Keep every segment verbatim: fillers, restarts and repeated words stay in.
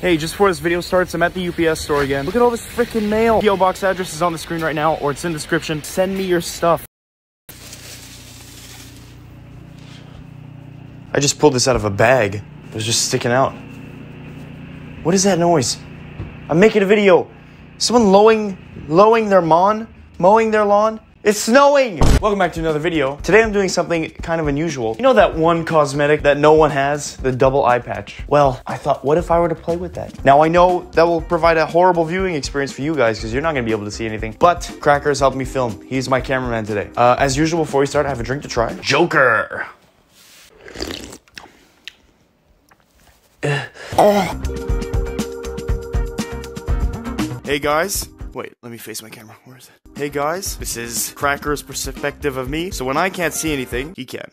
Hey, just before this video starts, I'm at the U P S store again. Look at all this freaking mail. P O box address is on the screen right now, or it's in the description. Send me your stuff. I just pulled this out of a bag. It was just sticking out. What is that noise? I'm making a video. Someone lowing, lowing their lawn, mowing their lawn. It's snowing! Welcome back to another video. Today I'm doing something kind of unusual. You know that one cosmetic that no one has? The double eye patch. Well, I thought, what if I were to play with that? Now I know that will provide a horrible viewing experience for you guys because you're not gonna be able to see anything, but Cracker has helped me film. He's my cameraman today. Uh, as usual, before we start, I have a drink to try. Joker! Uh, oh. Hey guys. Wait, let me face my camera. Where is it? Hey guys, this is Cracker's perspective of me. So when I can't see anything, he can.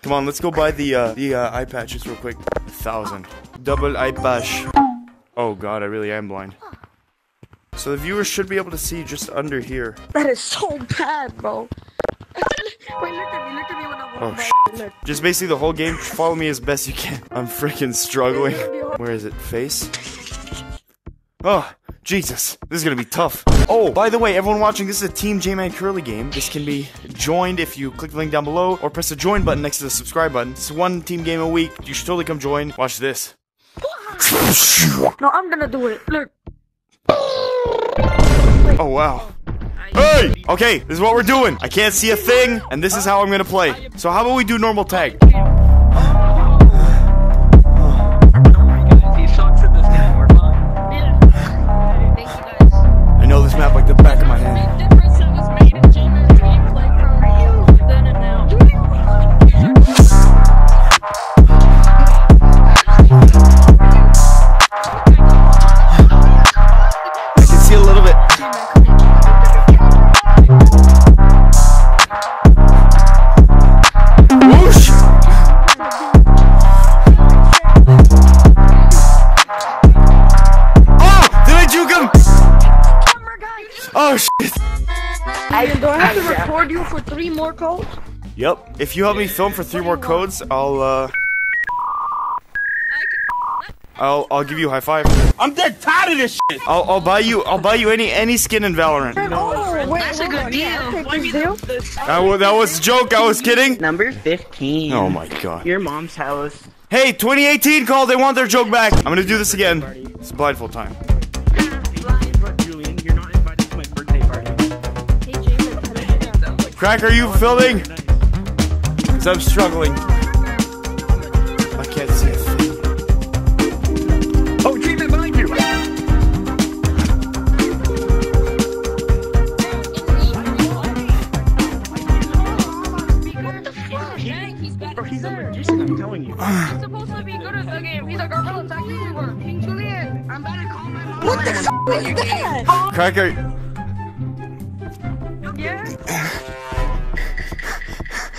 Come on, let's go buy the uh, the uh, eye patches real quick. A thousand. Double eye patch. Oh god, I really am blind. So the viewers should be able to see just under here. That is so bad, bro. Wait, look at me, look at me when I'm oh, shit. Look. Just basically the whole game, follow me as best you can. I'm freaking struggling. Where is it? Face? Oh. Jesus, this is gonna be tough. Oh, by the way, everyone watching, this is a Team J-Man Curly game. This can be joined if you click the link down below or press the join button next to the subscribe button. It's one team game a week. You should totally come join. Watch this. No, I'm gonna do it. Look. Oh, wow. Hey! Okay, this is what we're doing. I can't see a thing, and this is how I'm gonna play. So how about we do normal tag? Oh shit! I, do I have to record you for three more codes? Yep. If you help me film for three more codes, I'll uh, I'll I'll give you a high five. I'm dead tired of this shit. I'll I'll buy you I'll buy you any any skin in Valorant. Oh, wait, that's a good deal. Yeah, that, that was a joke. I was kidding. Number fifteen. Oh my god. Your mom's house. Hey, twenty eighteen call. They want their joke back. I'm gonna do this again. It's blindfold time. Cracker, are you filming? Because I'm struggling. I can't see a thing. Oh, J-Man behind you! What the fuck? He's bad. Bro, he's a magician, I'm telling you. He's supposed to be good at the game. He's a Gorilla Tag YouTuber. King Julian. I'm about to call my mom. What the fuck is that? Cracker.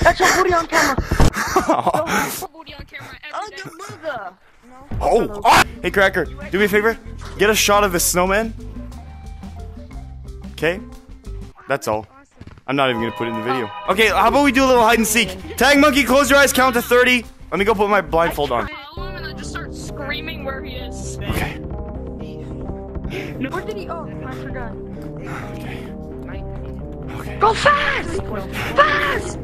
That's your booty on camera. Your booty on camera every day. Oh. Oh! Hey Cracker, do me a favor. Get a shot of the snowman. Okay? That's all. I'm not even gonna put it in the video. Okay, how about we do a little hide and seek? Tag monkey, close your eyes, count to thirty. Let me go put my blindfold on. And then just start screaming where he is. Okay. Where did he oh I forgot. Okay. Okay. Go fast! Fast!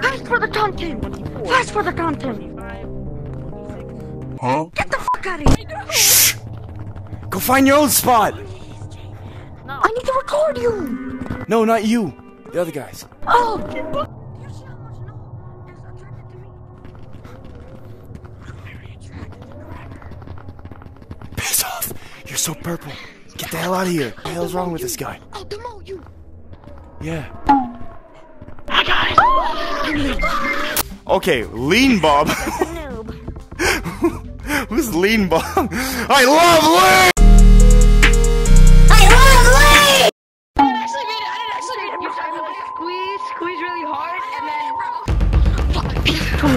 Fast for the content! Fast for the content! Huh? Get the fuck out of here! Shh! Go find your own spot! No. I need to record you! No, not you! The other guys. Oh! Piss off! You're so purple! Get the hell out of here! What the hell's wrong with this guy? I'll demote you! Yeah. Okay, Lean Bob. Who's Lean Bob? I love Lean! I love Lean! I didn't actually read it. I didn't actually read it. You tried to like squeeze, squeeze really hard, and then. Come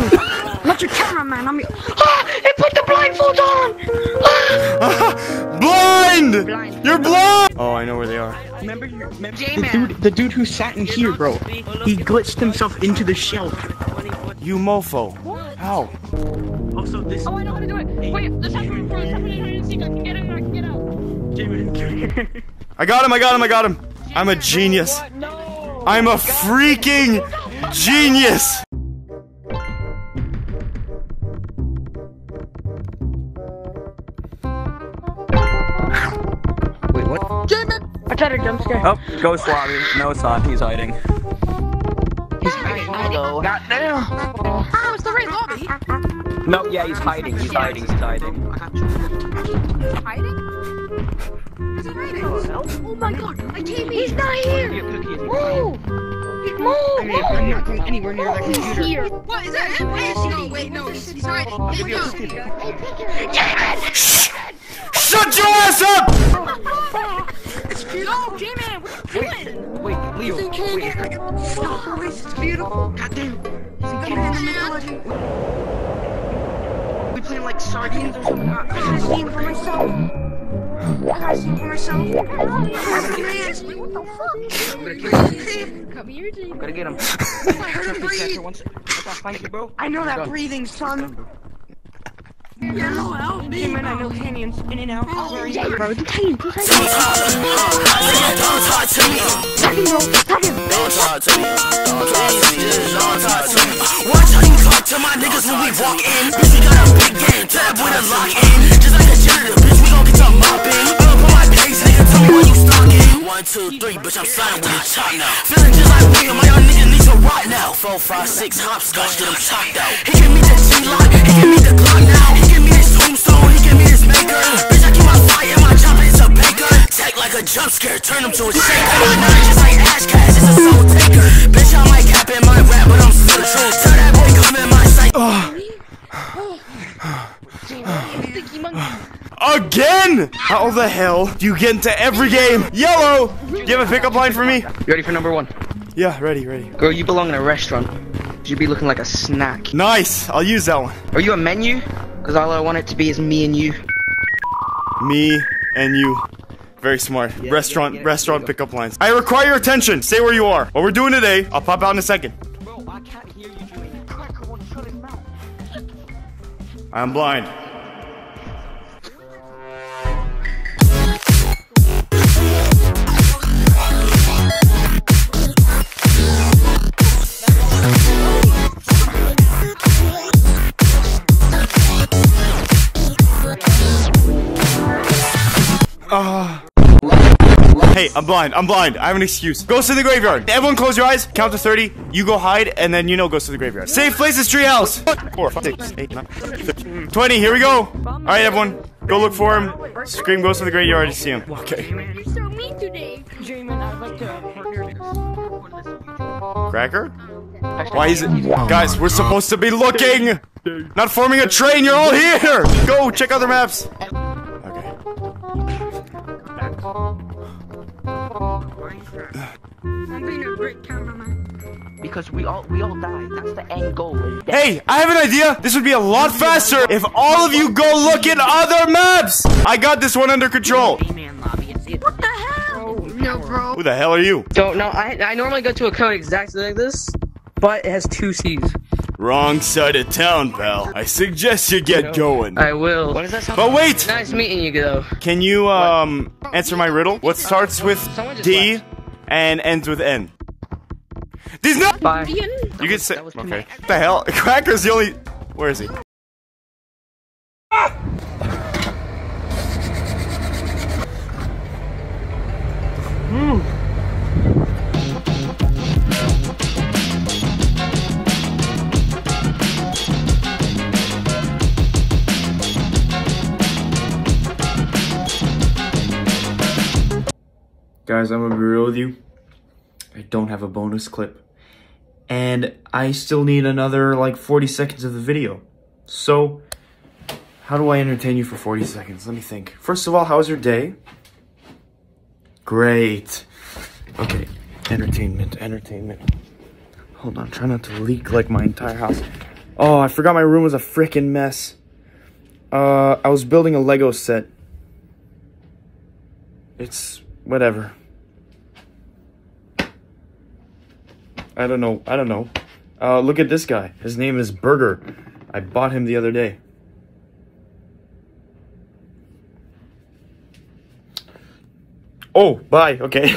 here. Come here. Not your cameraman. I'm your. Ah! It put the blindfold on! Ah! Blind! Blind! You're blind! Oh, I know where they are. Remember, remember the dude, the dude who sat in here, bro. He glitched himself into the shelf. You mofo. What? How? Oh, also this. Oh, I know how to do it. Wait, let's have room for it. I can get in. I can get out. J-Man. I got him. I got him. I got him. I'm a genius. No. I'm a freaking genius. Wait, what? J-Man. I tried to jump scare. Oh, go Swabby. No, it's not. He's hiding. He's hiding. Hello. Goddamn. Oh, it's the right lobby. No, yeah, he's hiding. He's yeah. hiding. He's hiding. He's hiding. Is he hiding? Oh my god, I came in! He's not here! Move! Move! I'm not going anywhere near that computer. He's here! What, is that him? Oh, wait, no, he's hiding. He's hiding. J-Man! Shh! Shut your ass up! No, J-Man, what are you doing? Wait, Leo, wait. Stop, it's beautiful. Goddamn. He's in the middle of it. We playing like sardines or something. I got a team for myself. I for myself. What the fuck? Come here, J-Man. Gotta get him. I heard him breathe. I, you, bro. I know that God. breathing, son. Yeah, no, help me, J-Man. I know canyons in and out. Oh, yeah, bro. Don't touch me. Don't talk to me. Don't talk to me. Don't talk to me. Watch how you talk to my niggas when we walk in. Bitch, we got a big game. Tab with a lock in. Just like a janitor, bitch. We gon' get your mopping. Up on my page, nigga. Tell me why you stalking. One, two, three, bitch. I'm signed with a chop now. Feeling just like me. My young nigga needs a rock now. Four, five, six, hopscotch. Get him chopped out. He give me the G-lock. He give me the Glock now. He give me his tombstone. He give me his maker. Bitch, I keep my fire. My job is a baker. Tech like a jump scare. Turn him to a shaker. Not just like Ash Cash. It's a soul taker. Bitch, I might cap in my rap, but I'm still true. Tell that boy come in my sight. Again! How the hell do you get into every game? Yellow! Do you have a pickup line for me? You ready for number one? Yeah, ready, ready. Girl, you belong in a restaurant. You be looking like a snack. Nice! I'll use that one. Are you a menu? Because all I want it to be is me and you. Me and you. Very smart. Yeah, restaurant yeah, yeah, restaurant pickup lines. I require your attention. Stay where you are. What we're doing today, I'll pop out in a second. Bro, I can't hear you doing. Cracker won't shut his mouth. I'm blind. Uh. Hey, I'm blind. I'm blind. I have an excuse. Ghost in the graveyard. Everyone close your eyes. Count to thirty. You go hide, and then you know ghost in the graveyard. Safe place is treehouse. four, five, six, eight, nine, twenty. Here we go. All right, everyone. Go look for him. Scream ghost in the graveyard to see him. Okay. You're so mean today. Cracker? Why is it? Guys, we're supposed to be looking. Not forming a train. You're all here. Go check other maps. I'm being a great cameraman. Because we all we all die. That's the end goal. Hey, I have an idea. This would be a lot faster if all of you go look at other maps. I got this one under control. What the hell? No, bro. Who the hell are you? Don't know. I I normally go to a code exactly like this, but it has two C's. Wrong side of town, pal. I suggest you get going. I will. What does that sound but wait! Like? Nice meeting you, though. Can you, um, what? answer my riddle? What starts with D left. and ends with N? These no- Bye. You can say- Okay. Connected. What the hell? Cracker's the only- Where is he? Ah! mm. Guys, I'm gonna be real with you, I don't have a bonus clip, and I still need another like forty seconds of the video. So, how do I entertain you for forty seconds? Let me think. First of all, how was your day? Great. Okay, entertainment, entertainment. Hold on, try not to leak like my entire house. Oh, I forgot my room was a freaking mess. Uh, I was building a Lego set. It's... whatever. I don't know. I don't know. Uh, look at this guy. His name is Burger. I bought him the other day. Oh, bye. Okay.